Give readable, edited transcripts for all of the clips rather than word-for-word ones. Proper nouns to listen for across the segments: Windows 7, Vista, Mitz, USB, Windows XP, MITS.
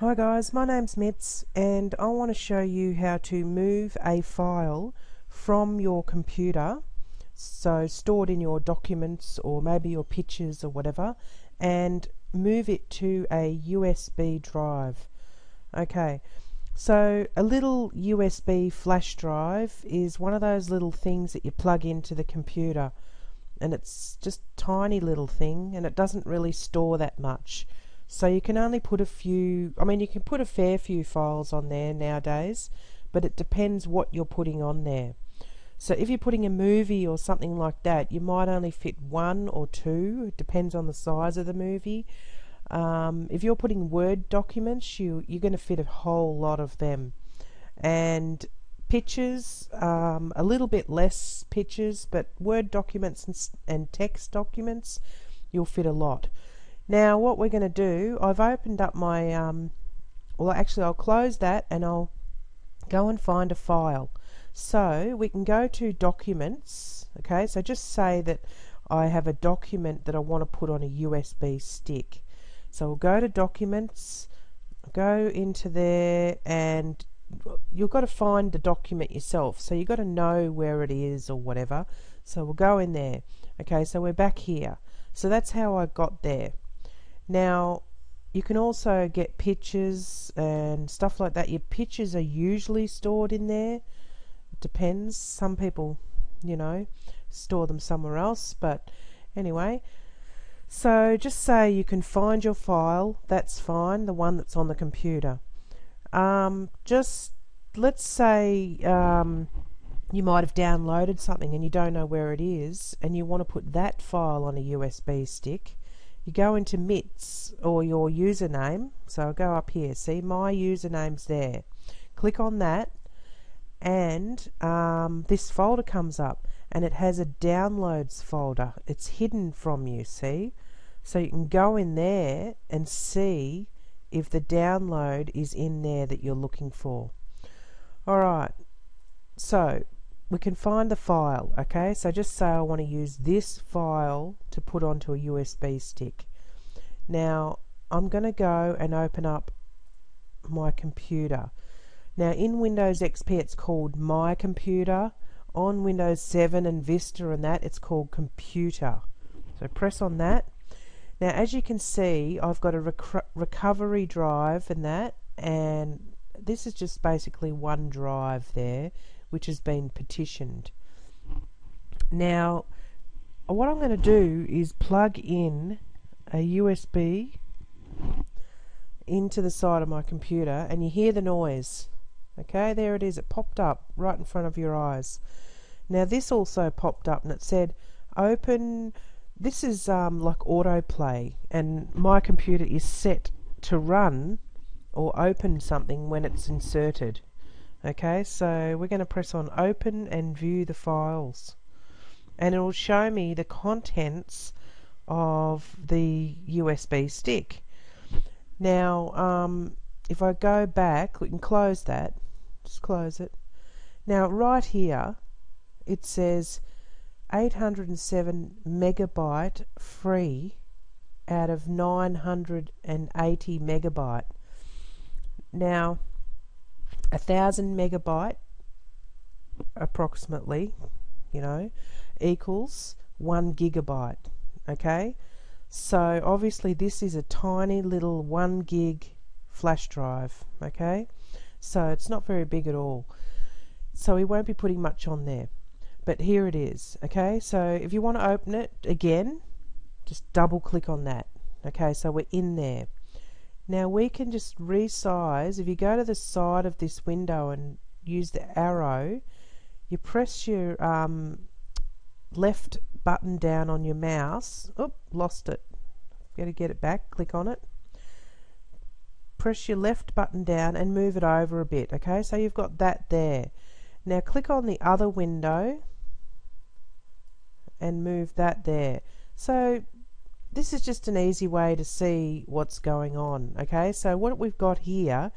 Hi guys, my name's Mitz and I want to show you how to move a file from your computer, so stored in your documents or maybe your pictures or whatever, and move it to a USB drive. Okay, so a little USB flash drive is one of those little things that you plug into the computer, and it's just a tiny little thing and it doesn't really store that much. So you can only put a few, you can put a fair few files on there nowadays, but it depends what you're putting on there. So if you're putting a movie or something like that, you might only fit one or two, it depends on the size of the movie. If you're putting Word documents, you're going to fit a whole lot of them. And pictures, a little bit less pictures, but Word documents and text documents, you'll fit a lot. Now what we're going to do, I've opened up my, I'll close that and I'll go and find a file. So we can go to Documents, okay, so just say that I have a document that I want to put on a USB stick. So we'll go to Documents, go into there, and you've got to find the document yourself, so you've got to know where it is or whatever. So we'll go in there. Okay, so we're back here. So that's how I got there. Now you can also get pictures and stuff like that. Your pictures are usually stored in there. It depends. Some people, you know, store them somewhere else, but anyway. So just say you can find your file, that's fine, the one that's on the computer. Just let's say you might have downloaded something and you don't know where it is and you want to put that file on a USB stick. You go into MITS or your username, so I'll go up here, see my username's there. Click on that and this folder comes up and it has a downloads folder. It's hidden from you, see? So you can go in there and see if the download is in there that you're looking for. Alright, so we can find the file, okay? So just say I want to use this file to put onto a USB stick. Now I'm going to go and open up my computer. Now in Windows XP it's called My Computer. On Windows 7 and Vista and that, it's called Computer. So press on that. Now as you can see, I've got a recovery drive and that, and this is just basically one drive there, which has been partitioned. Now what I'm going to do is plug in a USB into the side of my computer, and you hear the noise. Okay, there it is, it popped up right in front of your eyes. Now this also popped up and it said open. This is like autoplay, and my computer is set to run or open something when it's inserted. Okay, so we're going to press on open and view the files, and it will show me the contents of the USB stick. Now if I go back, we can close that, just close it. Now right here it says 807 megabyte free out of 980 megabyte. Now 1,000 megabyte approximately, you know, equals 1 gigabyte. Okay, so obviously this is a tiny little 1 gig flash drive. Okay, so it's not very big at all, so we won't be putting much on there, but here it is. Okay, so if you want to open it again, just double click on that. Okay, so we're in there. Now we can just resize. If you go to the side of this window and use the arrow, you press your left button down on your mouse. Oop, lost it. Gotta get it back, click on it. Press your left button down and move it over a bit. Okay, so you've got that there. Now click on the other window and move that there. So this is just an easy way to see what's going on. Okay, so what we've got here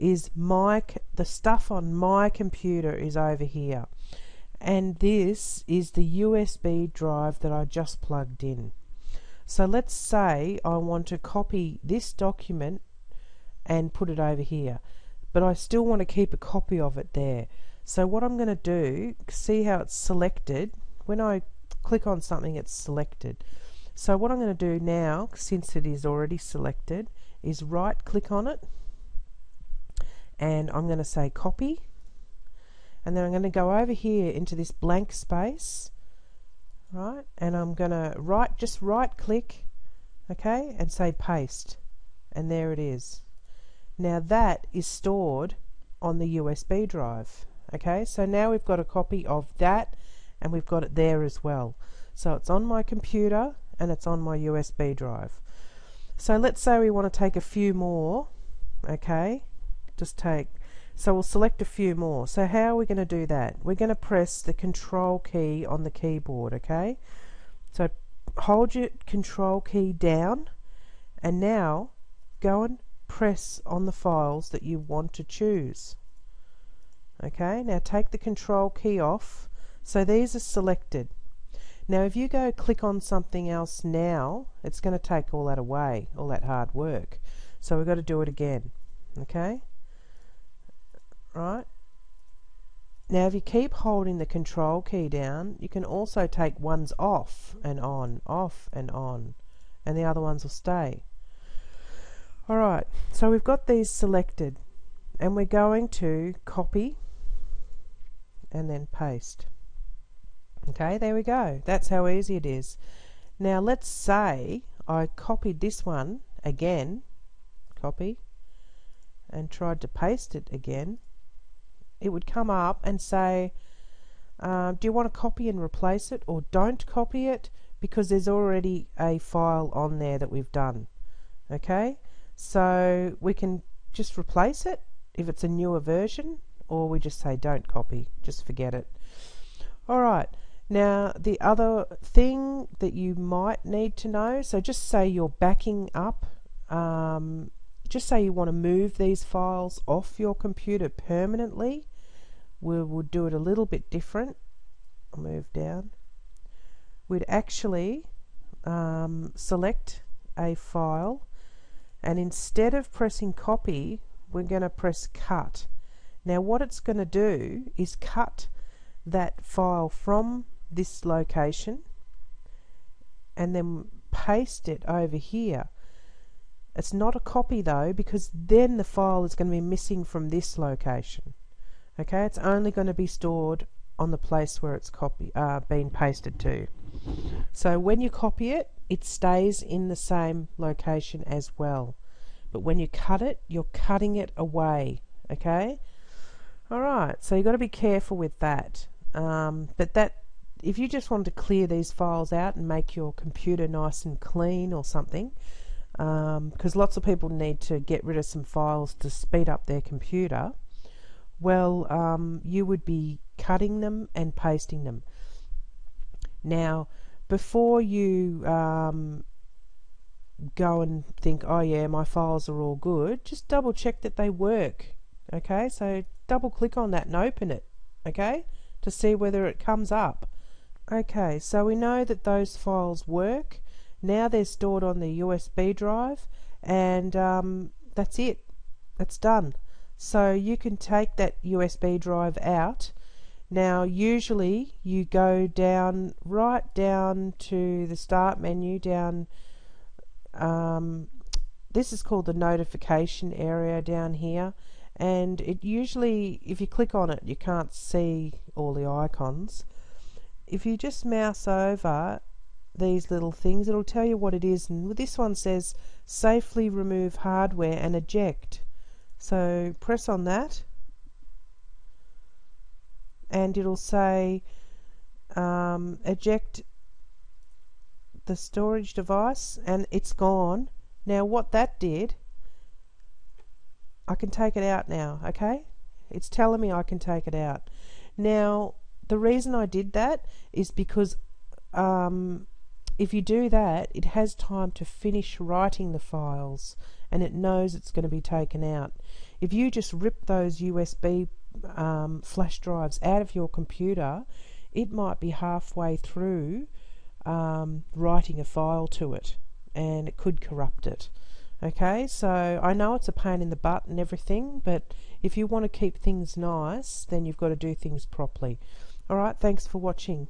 is the stuff on my computer is over here, and this is the USB drive that I just plugged in. So let's say I want to copy this document and put it over here, but I still want to keep a copy of it there. So what I'm going to do, see how it's selected? When I click on something, it's selected. So what I'm going to do now, since it is already selected, is right click on it, and I'm going to say copy, and then I'm going to go over here into this blank space, right, and I'm going to just right click, okay, and say paste, and there it is. Now that is stored on the USB drive, okay, so now we've got a copy of that, and we've got it there as well. So it's on my computer, and it's on my USB drive. So let's say we want to take a few more, okay, so we'll select a few more. So how are we going to do that? We're going to press the control key on the keyboard, okay? So hold your control key down, and now go and press on the files that you want to choose. Okay, now take the control key off. So these are selected. Now if you go click on something else now, it's going to take all that away, all that hard work. So we've got to do it again, okay? Right, now if you keep holding the control key down, you can also take ones off and on, off and on, and the other ones will stay. Alright, so we've got these selected, and we're going to copy and then paste. Okay, there we go. That's how easy it is. Now let's say I copied this one again, copy, and tried to paste it again. It would come up and say, do you want to copy and replace it, or don't copy it, because there's already a file on there that we've done. Okay, so we can just replace it if it's a newer version, or we just say don't copy, just forget it. Alright, now the other thing that you might need to know, so just say you're backing up, just say you want to move these files off your computer permanently. We will do it a little bit different. I'll move down. We'd actually select a file, and instead of pressing copy, we're going to press cut. Now what it's going to do is cut that file from this location and then paste it over here. It's not a copy though, because then the file is going to be missing from this location. Okay, it's only going to be stored on the place where it's been pasted to. So when you copy it, it stays in the same location as well. But when you cut it, you're cutting it away. Okay? Alright, so you've got to be careful with that. But that, if you just wanted to clear these files out and make your computer nice and clean or something, because lots of people need to get rid of some files to speed up their computer, well, you would be cutting them and pasting them. Now, before you go and think, oh yeah, my files are all good, just double check that they work. Okay, so double click on that and open it, okay, to see whether it comes up. Okay, so we know that those files work. Now they're stored on the USB drive, and that's it. That's done. So you can take that USB drive out. Now usually you go down, right down to the start menu, down, this is called the notification area down here, and it usually, if you click on it, you can't see all the icons. If you just mouse over these little things, it'll tell you what it is, and this one says safely remove hardware and eject. So press on that, and it'll say eject the storage device, and it's gone. Now what that did, I can take it out now, okay? It's telling me I can take it out. Now the reason I did that is because if you do that, it has time to finish writing the files, and it knows it's going to be taken out. If you just rip those USB flash drives out of your computer, it might be halfway through writing a file to it, and it could corrupt it. Okay, so I know it's a pain in the butt and everything, but if you want to keep things nice, then you've got to do things properly. All right, thanks for watching.